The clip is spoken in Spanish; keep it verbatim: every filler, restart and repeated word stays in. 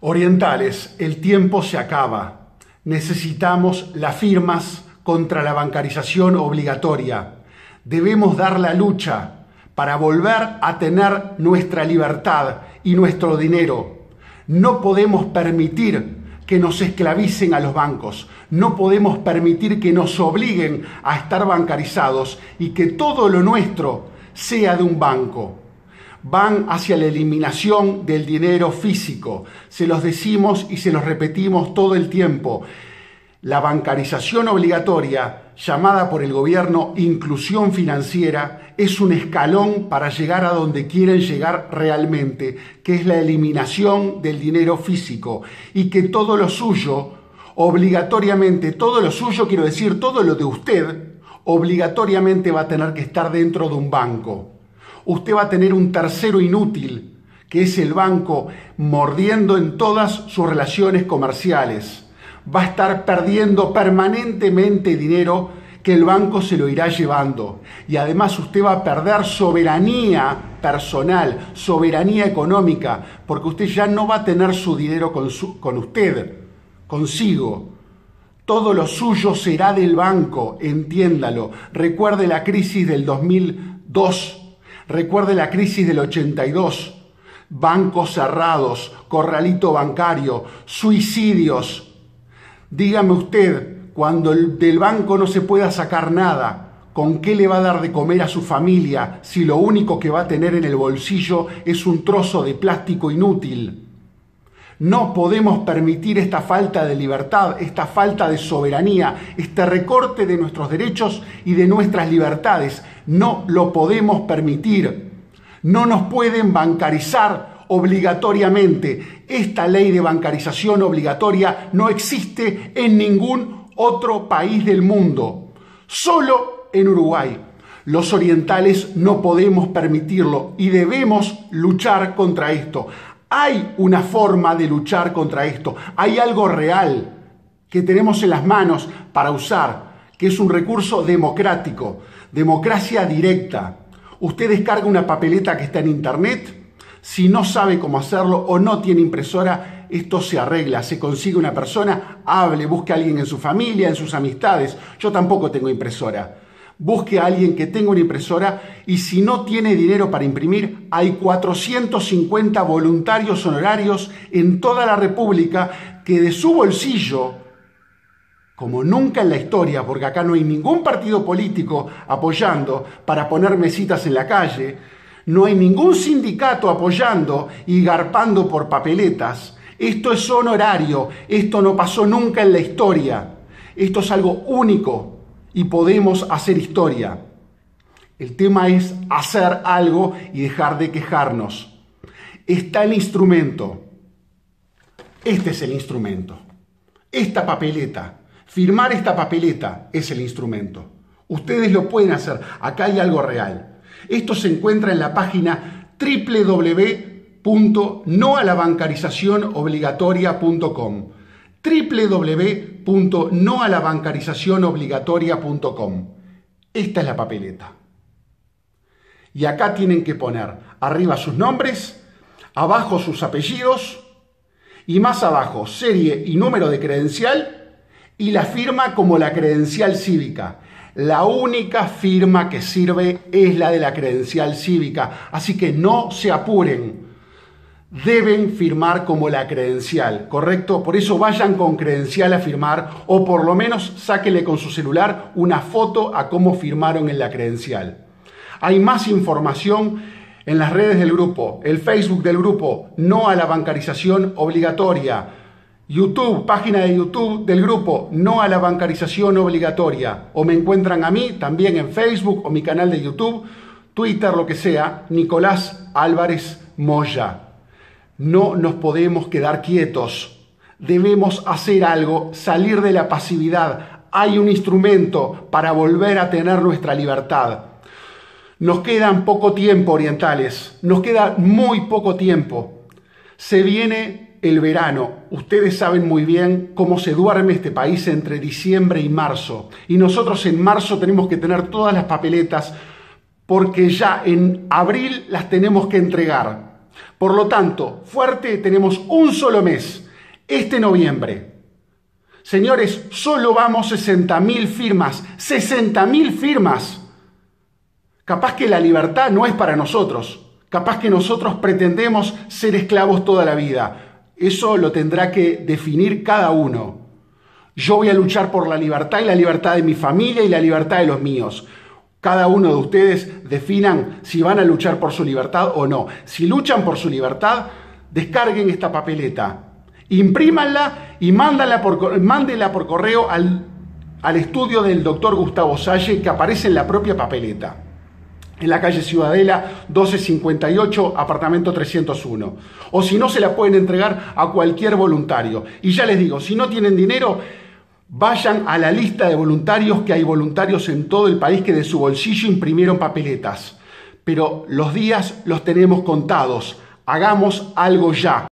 Orientales, el tiempo se acaba. Necesitamos las firmas contra la bancarización obligatoria. Debemos dar la lucha para volver a tener nuestra libertad y nuestro dinero. No podemos permitir que nos esclavicen a los bancos. No podemos permitir que nos obliguen a estar bancarizados y que todo lo nuestro sea de un banco. Van hacia la eliminación del dinero físico. Se los decimos y se los repetimos todo el tiempo. La bancarización obligatoria, llamada por el gobierno inclusión financiera, es un escalón para llegar a donde quieren llegar realmente, que es la eliminación del dinero físico y que todo lo suyo, obligatoriamente, todo lo suyo, quiero decir, todo lo de usted, obligatoriamente va a tener que estar dentro de un banco. Usted va a tener un tercero inútil, que es el banco, mordiendo en todas sus relaciones comerciales. Va a estar perdiendo permanentemente dinero que el banco se lo irá llevando. Y además usted va a perder soberanía personal, soberanía económica, porque usted ya no va a tener su dinero con, su, con usted, consigo. Todo lo suyo será del banco, entiéndalo. Recuerde la crisis del dos mil dos. Recuerde la crisis del ochenta y dos, bancos cerrados, corralito bancario, suicidios. Dígame usted, cuando del banco no se pueda sacar nada, ¿con qué le va a dar de comer a su familia si lo único que va a tener en el bolsillo es un trozo de plástico inútil? No podemos permitir esta falta de libertad, esta falta de soberanía, este recorte de nuestros derechos y de nuestras libertades. No lo podemos permitir. No nos pueden bancarizar obligatoriamente. Esta ley de bancarización obligatoria no existe en ningún otro país del mundo. Solo en Uruguay. Los orientales no podemos permitirlo y debemos luchar contra esto. Hay una forma de luchar contra esto. Hay algo real que tenemos en las manos para usar, que es un recurso democrático, democracia directa. Usted descarga una papeleta que está en internet. Si no sabe cómo hacerlo o no tiene impresora, esto se arregla. Se consigue una persona, hable, busque a alguien en su familia, en sus amistades. Yo tampoco tengo impresora. Busque a alguien que tenga una impresora y si no tiene dinero para imprimir, hay cuatrocientos cincuenta voluntarios honorarios en toda la República que de su bolsillo, como nunca en la historia, porque acá no hay ningún partido político apoyando para poner mesitas en la calle, no hay ningún sindicato apoyando y garpando por papeletas. Esto es honorario, esto no pasó nunca en la historia, esto es algo único. Y podemos hacer historia. El tema es hacer algo y dejar de quejarnos. Está el instrumento. Este es el instrumento. Esta papeleta. Firmar esta papeleta es el instrumento. Ustedes lo pueden hacer. Acá hay algo real. Esto se encuentra en la página w w w punto no a la bancarización obligatoria punto com. w w w punto no a la bancarización obligatoria punto com. Esta es la papeleta. Y acá tienen que poner arriba sus nombres, abajo sus apellidos y más abajo serie y número de credencial y la firma como la credencial cívica. La única firma que sirve es la de la credencial cívica, así que no se apuren. Deben firmar como la credencial, ¿correcto? Por eso vayan con credencial a firmar o por lo menos sáquenle con su celular una foto a cómo firmaron en la credencial. Hay más información en las redes del grupo, el Facebook del grupo, No a la Bancarización Obligatoria, YouTube, página de YouTube del grupo, No a la Bancarización Obligatoria, o me encuentran a mí también en Facebook o mi canal de YouTube, Twitter, lo que sea, Nicolás Álvarez Moya. No nos podemos quedar quietos, debemos hacer algo, salir de la pasividad. Hay un instrumento para volver a tener nuestra libertad. Nos quedan poco tiempo, orientales, nos queda muy poco tiempo. Se viene el verano, ustedes saben muy bien cómo se duerme este país entre diciembre y marzo. Y nosotros en marzo tenemos que tener todas las papeletas porque ya en abril las tenemos que entregar. Por lo tanto, fuerte, tenemos un solo mes, este noviembre. Señores, solo vamos sesenta mil firmas, sesenta mil firmas. Capaz que la libertad no es para nosotros, capaz que nosotros pretendemos ser esclavos toda la vida. Eso lo tendrá que definir cada uno. Yo voy a luchar por la libertad y la libertad de mi familia y la libertad de los míos. Cada uno de ustedes definan si van a luchar por su libertad o no. Si luchan por su libertad, descarguen esta papeleta, imprímanla y mándenla por, mándenla por correo al, al estudio del doctor Gustavo Salle, que aparece en la propia papeleta, en la calle Ciudadela doce cincuenta y ocho, apartamento trescientos uno. O si no, se la pueden entregar a cualquier voluntario. Y ya les digo, si no tienen dinero, vayan a la lista de voluntarios, que hay voluntarios en todo el país que de su bolsillo imprimieron papeletas. Pero los días los tenemos contados. Hagamos algo ya.